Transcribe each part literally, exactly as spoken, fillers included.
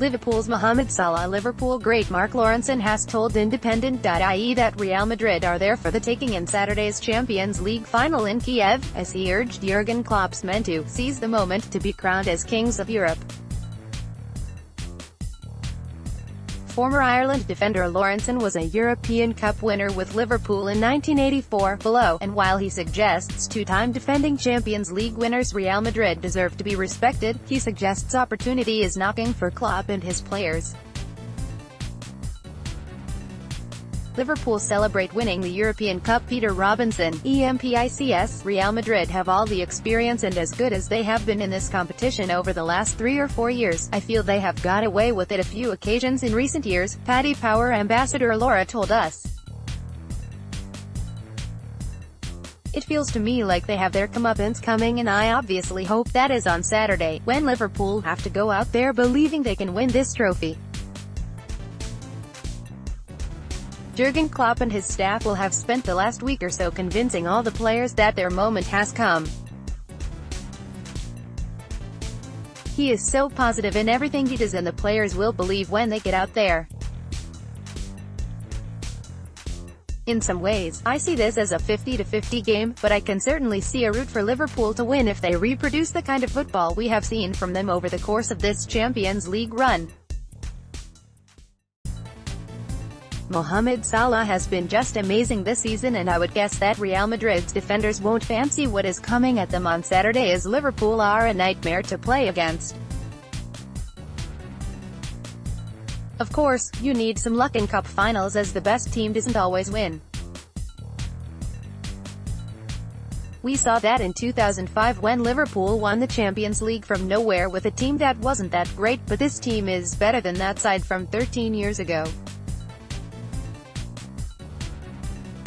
Liverpool's Mohamed Salah. Liverpool great Mark Lawrenson has told Independent dot I E that Real Madrid are there for the taking in Saturday's Champions League final in Kiev, as he urged Jurgen Klopp's men to seize the moment to be crowned as kings of Europe. Former Ireland defender Lawrenson was a European Cup winner with Liverpool in nineteen eighty-four, below, and while he suggests two-time defending Champions League winners Real Madrid deserve to be respected, he suggests opportunity is knocking for Klopp and his players. Liverpool celebrate winning the European Cup. Peter Robinson, E M P I C S, Real Madrid have all the experience and as good as they have been in this competition over the last three or four years, I feel they have got away with it a few occasions in recent years, Paddy Power ambassador Laura told us. It feels to me like they have their comeuppance coming, and I obviously hope that is on Saturday, when Liverpool have to go out there believing they can win this trophy. Jurgen Klopp and his staff will have spent the last week or so convincing all the players that their moment has come. He is so positive in everything he does, and the players will believe when they get out there. In some ways, I see this as a fifty to fifty game, but I can certainly see a route for Liverpool to win if they reproduce the kind of football we have seen from them over the course of this Champions League run. Mohamed Salah has been just amazing this season, and I would guess that Real Madrid's defenders won't fancy what is coming at them on Saturday, as Liverpool are a nightmare to play against. Of course, you need some luck in cup finals, as the best team doesn't always win. We saw that in two thousand five when Liverpool won the Champions League from nowhere with a team that wasn't that great, but this team is better than that side from thirteen years ago.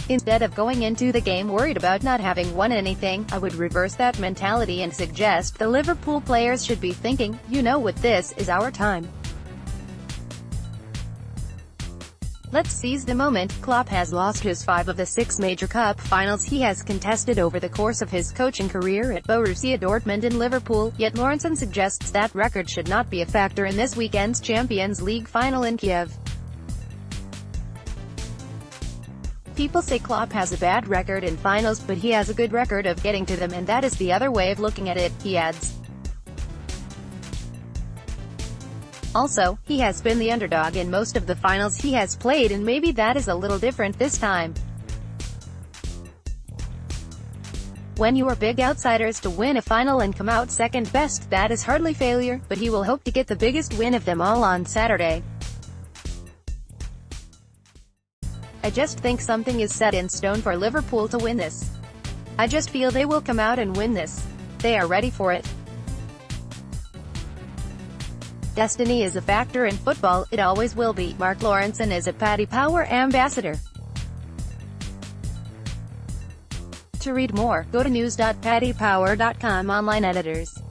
Instead of going into the game worried about not having won anything, I would reverse that mentality and suggest the Liverpool players should be thinking, you know what, this is our time. Let's seize the moment. Klopp has lost his five of the six major cup finals he has contested over the course of his coaching career at Borussia Dortmund and Liverpool, yet Lawrenson suggests that record should not be a factor in this weekend's Champions League final in Kiev. People say Klopp has a bad record in finals, but he has a good record of getting to them, and that is the other way of looking at it, he adds. Also, he has been the underdog in most of the finals he has played, and maybe that is a little different this time. When you are big outsiders to win a final and come out second best, that is hardly failure, but he will hope to get the biggest win of them all on Saturday. I just think something is set in stone for Liverpool to win this. I just feel they will come out and win this. They are ready for it. Destiny is a factor in football, it always will be. Mark Lawrenson is a Paddy Power ambassador. To read more, go to news dot paddy power dot com. Online editors.